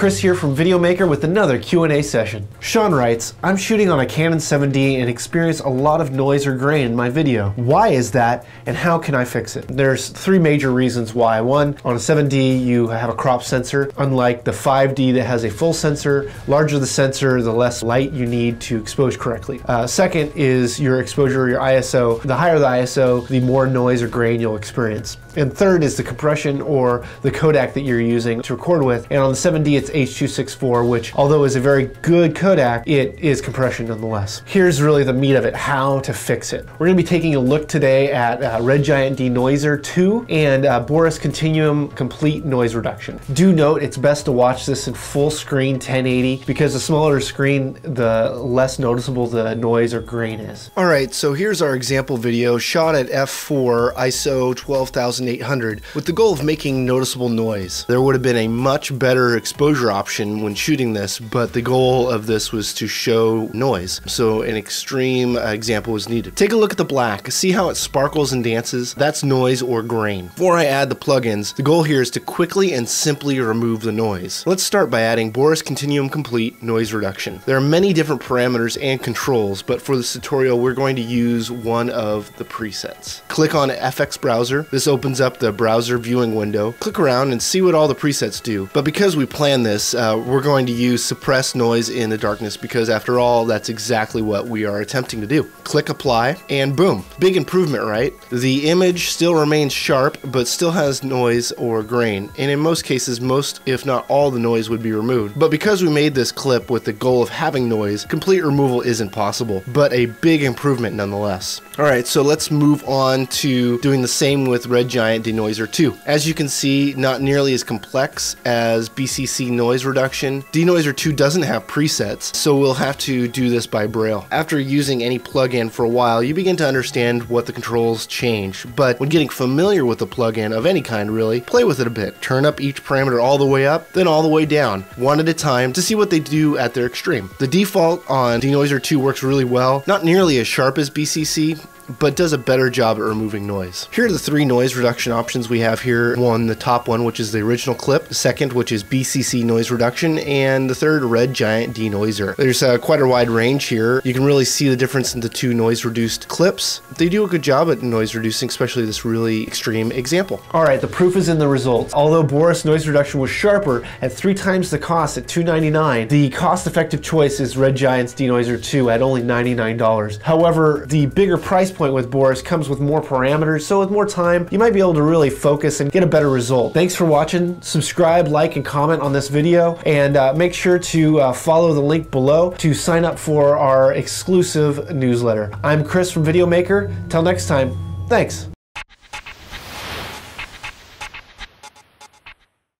Chris here from Videomaker with another Q&A session. Sean writes, I'm shooting on a Canon 7D and experience a lot of noise or grain in my video. Why is that and how can I fix it? There's three major reasons why. One, on a 7D you have a crop sensor, unlike the 5D that has a full sensor. Larger the sensor, the less light you need to expose correctly. Second is your exposure, your ISO. The higher the ISO, the more noise or grain you'll experience. And third is the compression or the Kodak that you're using to record with. And on the 7D, it's H.264, which although is a very good Kodak, it is compression nonetheless. Here's really the meat of it, how to fix it. We're gonna be taking a look today at Red Giant Denoiser 2 and Boris Continuum Complete Noise Reduction. Do note, it's best to watch this in full screen 1080 because the smaller screen, the less noticeable the noise or grain is. All right, so here's our example video shot at f4, ISO 12,800 with the goal of making noticeable noise. There would have been a much better exposure option when shooting this, but the goal of this was to show noise, so an extreme example was needed. Take a look at the black. See how it sparkles and dances? That's noise or grain. Before I add the plugins, the goal here is to quickly and simply remove the noise. Let's start by adding Boris Continuum Complete Noise Reduction. There are many different parameters and controls, but for this tutorial we're going to use one of the presets. Click on FX Browser. This opens up the browser viewing window. Click around and see what all the presets do, but because we plan this, we're going to use suppress noise in the darkness because after all, that's exactly what we are attempting to do. Click apply and boom, big improvement, right? The image still remains sharp, but still has noise or grain. And in most cases, most if not all the noise would be removed. But because we made this clip with the goal of having noise, complete removal isn't possible, but a big improvement nonetheless. All right, so let's move on to doing the same with Red Giant Denoiser 2. As you can see, not nearly as complex as BCC noise reduction. Denoiser 2 doesn't have presets, so we'll have to do this by braille. After using any plugin for a while, you begin to understand what the controls change, but when getting familiar with a plugin of any kind really, play with it a bit. Turn up each parameter all the way up, then all the way down, one at a time to see what they do at their extreme. The default on Denoiser 2 works really well, not nearly as sharp as BCC, but does a better job at removing noise. Here are the three noise reduction options we have here. One, the top one, which is the original clip. The second, which is BCC noise reduction. And the third, Red Giant Denoiser. There's quite a wide range here. You can really see the difference in the two noise reduced clips. They do a good job at noise reducing, especially this really extreme example. All right, the proof is in the results. Although Boris noise reduction was sharper at 3 times the cost at $299, the cost effective choice is Red Giant's Denoiser 2 at only $99. However, the bigger price point with Boris comes with more parameters, so with more time you might be able to really focus and get a better result. Thanks for watching. Subscribe, like, and comment on this video, and make sure to follow the link below to sign up for our exclusive newsletter. I'm Chris from Videomaker. Till next time, thanks.